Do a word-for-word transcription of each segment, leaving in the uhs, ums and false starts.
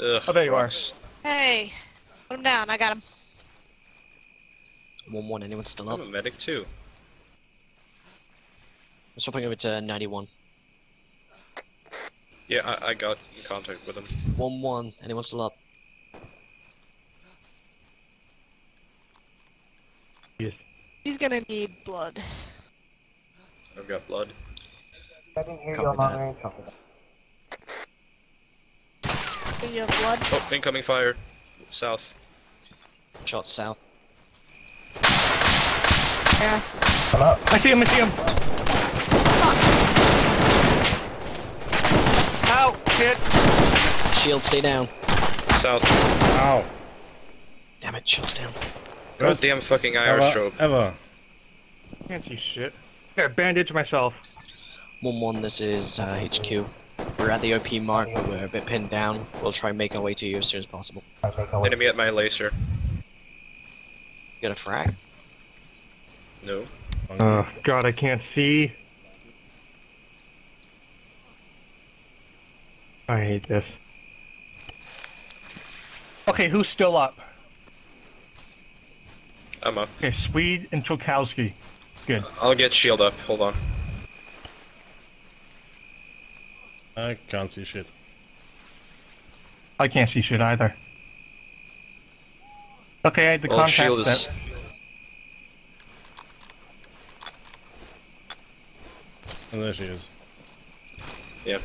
Ugh, oh, there you rocks. are. Hey, put him down. I got him. One one. Anyone still up? I'm a medic too. I'm swapping over to ninety-one. Yeah, I, I got in contact with him. One one. Anyone still up? Yes. He's gonna need blood. I've got blood. I didn't hear you on my own. Do you have blood? Oh, incoming fire. South. Shot south. Yeah. Hello? I see him, I see him! Fuck. Ow! Shit! Shield, stay down. South. Ow. Damn it, shield's down. God damn fucking I R strobe. Emma. Can't see shit. I gotta bandage myself. one one, this is uh, H Q. We're at the O P mark, but we're a bit pinned down. We'll try and make our way to you as soon as possible. Enemy at my laser. You got a frag? No. Oh, God, I can't see. I hate this. Okay, who's still up? I'm up. Okay, Swede and Chokowski. Good. Uh, I'll get shield up. Hold on. I can't see shit. I can't see shit either. Okay, I had the well, contact shield is... And there she is. Yeah.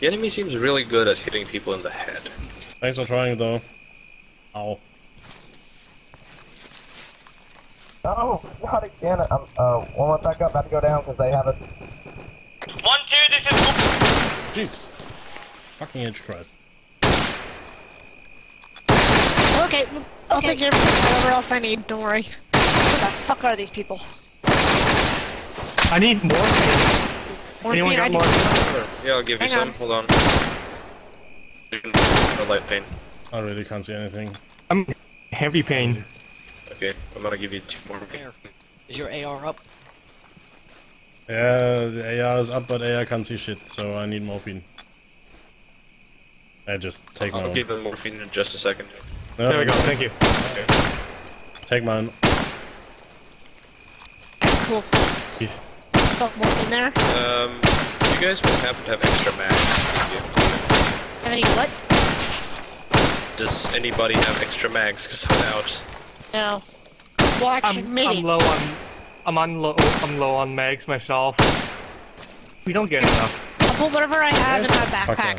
The enemy seems really good at hitting people in the head. Thanks for trying, though. Ow. Oh, not again. I'm, uh, one more back up, about to go down because they have it. One, two, this is. Jesus. Fucking edge Christ. Okay, I'll okay. take care of whatever else I need, don't worry. Who the fuck are these people? I need more. Morphine. Anyone got more? Yeah, I'll give Hang you some. On. Hold on. No light pain. I really can't see anything. I'm heavy pain. Okay, I'm gonna give you two more. Is your A R up? Yeah, the A R is up, but A R can't see shit, so I need morphine. I just take I'll my I'll own. give him morphine in just a second. No, there we go, thank you. Okay. Take mine. Cool. Yeah. Got morphine there. Um, you guys will happen to have extra mags. Have any what? Does anybody have extra mags? Cause I'm out. No. Well, actually, I'm, maybe. I'm low on. I'm on low. I'm low on mags myself. We don't get enough. I'll pull whatever I have Where's in my backpack.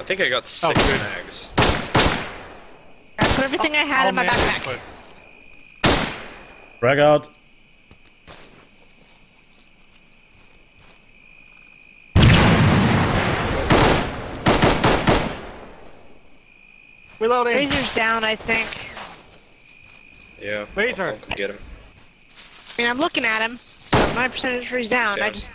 I think I got six oh, mags. I put everything I'll, I had I'll in my backpack. Frag out. Reloading. Razor's down, I think. Yeah, I'll, I'll come get him. I mean, I'm looking at him, so my percentage is down. down. I just.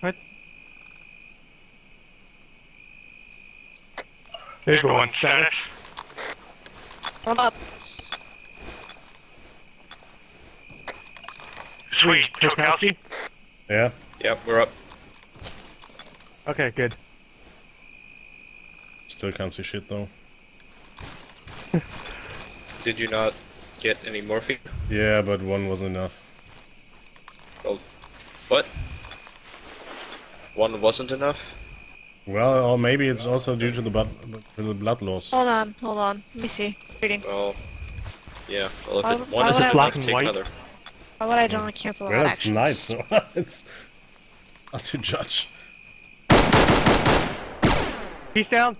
What? There's one status. I'm up. Sweet. Chokowski? Yeah. Yep, we're up. Okay, good. Still can't see shit though. Did you not get any morphine? Yeah, but one wasn't enough. Well, what? One wasn't enough? Well, or maybe it's also due to the blood, to the blood loss. Hold on, hold on. Let me see. Reading. Well, yeah. Well, if why, it, one is it black and take white? Another. Why would I don't want to cancel well, that action? That's nice. So it's not to judge. He's down.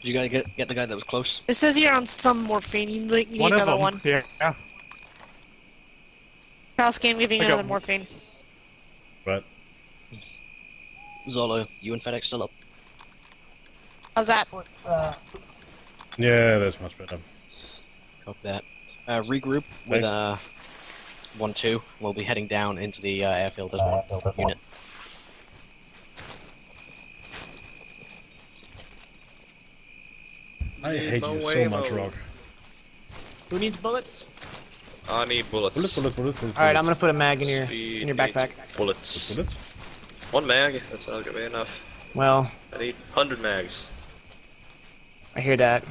You gotta get get the guy that was close. It says you're on some morphine. You need one another of them. one. Yeah. yeah. Kowski, I'm giving you another morphine. Right. Zolo, you and FedEx still up. How's that? Yeah, that's much better. Copy that. Uh, regroup Thanks. with uh, one two. We'll be heading down into the uh, airfield as one uh, unit. I hate you so much, Rock. Who needs bullets? I need bullets. Bullet, bullet, bullet, bullet. Alright, I'm gonna put a mag in your Speed in your backpack. Bullets. Bullet. One mag, that's not gonna be enough. Well, I need one hundred mags. I hear that.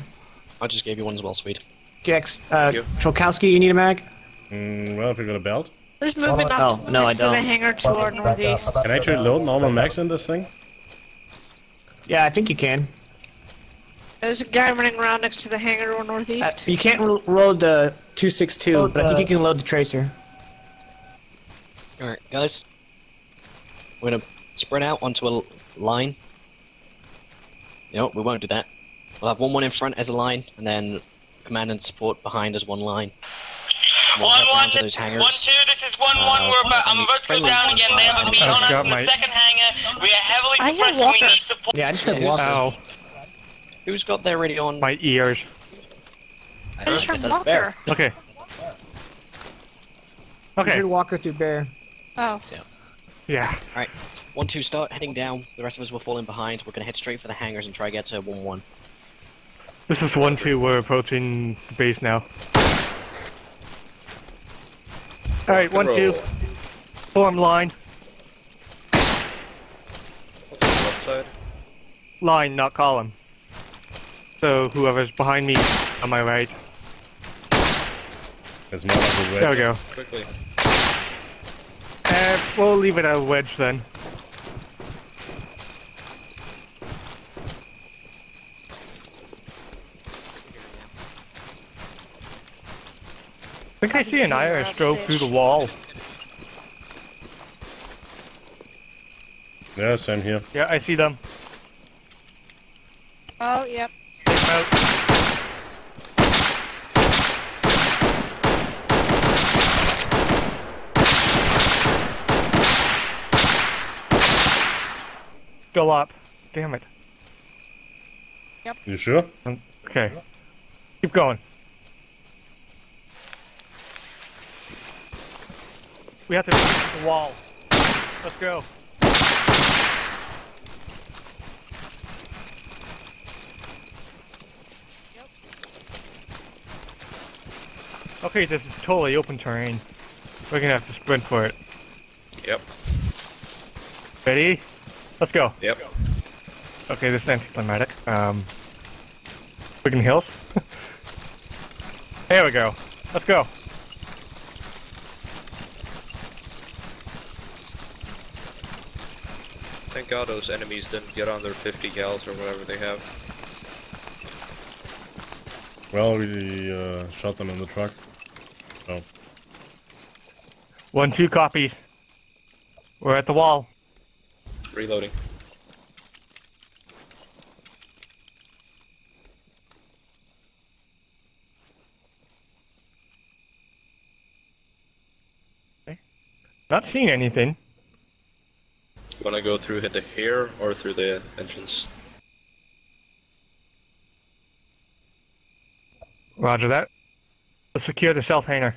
I just gave you one as well, Sweet. Jax, uh, Trolkowski, you need a mag? Mm, well, if you got a belt. There's movement oh, up oh, no, next I don't. to the hangar to our northeast. Can I actually load normal mags in this thing? Yeah, I think you can. There's a guy running around next to the hangar or northeast. Uh, you can't load the two sixty-two, load but the... I think you can load the tracer. Alright, guys. We're gonna spread out onto a line. No, we won't do that. We'll have one one in front as a line, and then command and support behind as one line. We'll one one, this, one two. This is one uh, one. We're about. I'm about to go down again. They have a beat on us in the second hangar. We are heavily suppressed. We need support. Yeah, I just heard Walker. Ow. Who's got their radio on? My ears. I just heard Walker. Okay. Okay. I heard Walker through Bear. Oh. Yeah. Yeah. Alright. One, two, start heading down. The rest of us will fall in behind. We're gonna head straight for the hangars and try to get to one, one. This is one, two. We're approaching the base now. Alright, one, two. Form line. Left side. Line, not column. So whoever's behind me on my right. There's more of a wedge. There we go. Quickly. Uh, we'll leave it at a wedge then. I think I, I see an Irish drove through the wall. Yeah, same here. Yeah, I see them. Oh, yep. Out. Still up. Damn it. Yep. You sure? Um, okay. Keep going. We have to beat the wall. Let's go. Okay, this is totally open terrain. We're gonna have to sprint for it. Yep. Ready? Let's go. Yep. Okay, this is anticlimactic. Um, Wigan Hills. There we go. Let's go. Thank God those enemies didn't get on their fifty gals or whatever they have. Well, we uh, shot them in the truck. Oh. One, two copies. We're at the wall. Reloading. Okay. Not seeing anything. You wanna go through the here or through the entrance? Roger that. Let's secure the south hangar.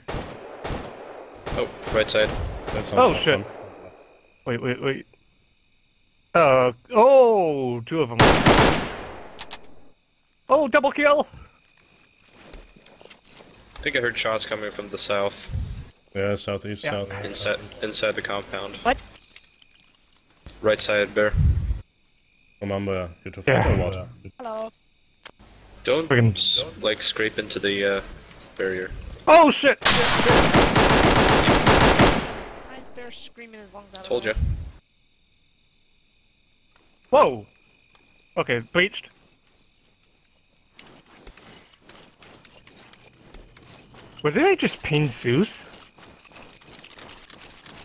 Oh, right side. That's oh shit. Fun. Wait, wait, wait. Uh, oh, two of them. Oh, double kill! I think I heard shots coming from the south. Yeah, southeast, yeah. south. Inside, inside the compound. What? Right side, Bear. Remember, you're too far forward. Hello. Don't, don't, like, scrape into the, uh, barrier. Oh, shit! shit, shit. Why is Bear screaming as long as I Told you. Whoa! Okay, breached. Were they just pin Zeus?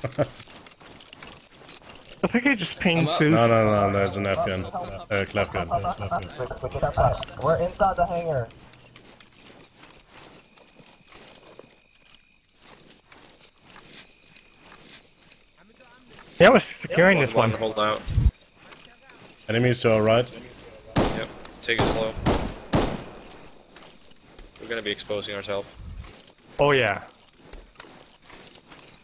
I think I just pinged Zeus. No, no, no, that's an Afghan. Uh, cleft gun. We're inside the hangar. Yeah, we're securing one, this one. one. Hold out. Enemies to our right. Yep, take it slow. We're gonna be exposing ourselves. Oh, yeah.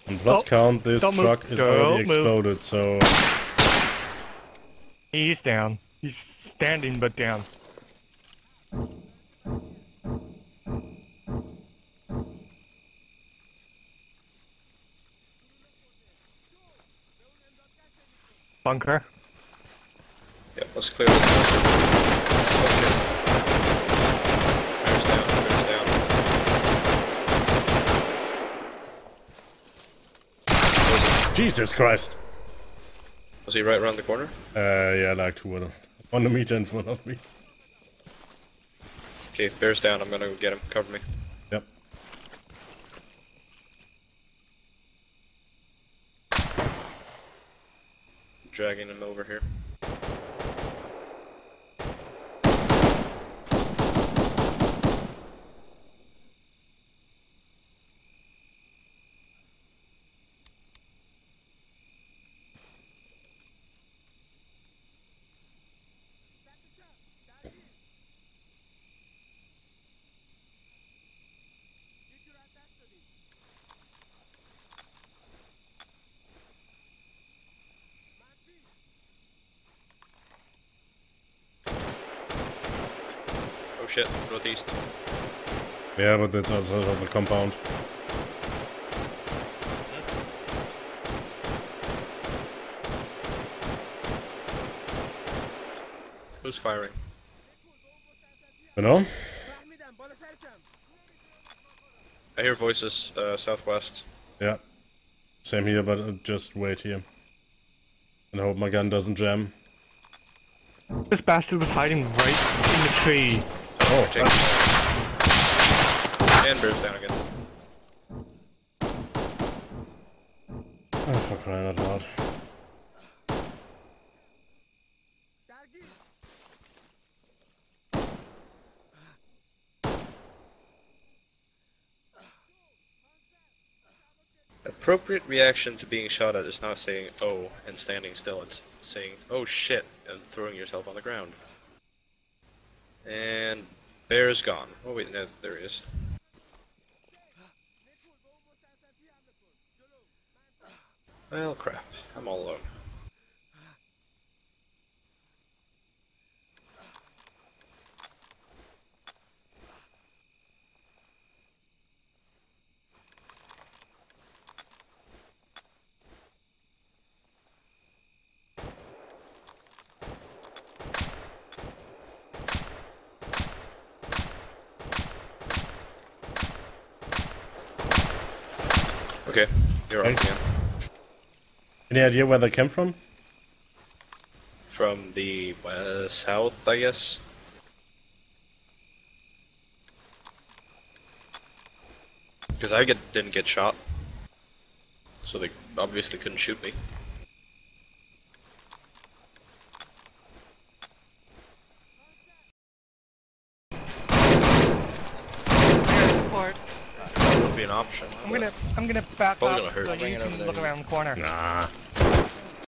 And plus oh, count, this truck move. is don't already exploded, move. so... He's down. He's standing, but down. Bunker. Yep, let's clear this bunker. Fire's down, fire's down. Jesus Christ! Was he right around the corner? Uh, yeah, like two of them. One a meter in front of me. Okay, bear's down, I'm gonna go get him, cover me. Yep. Dragging him over here. Shit, northeast. Yeah, but that's outside of the compound. Hmm. Who's firing? You know? I hear voices uh, southwest. Yeah. Same here, but I'll just wait here. And hope my gun doesn't jam. This bastard was hiding right in the tree. Oh, take it. And burst down again. Oh, for crying out loud. Appropriate reaction to being shot at is not saying oh and standing still, it's saying oh shit and throwing yourself on the ground. And bear is gone. Oh wait, no, there he is. Well, crap. I'm all alone. Okay, you're up again. Any idea where they came from? From the west, south, I guess. Because I get, didn't get shot, so they obviously couldn't shoot me. Option, I'm gonna, I'm gonna back up so you can look around the corner. Nah.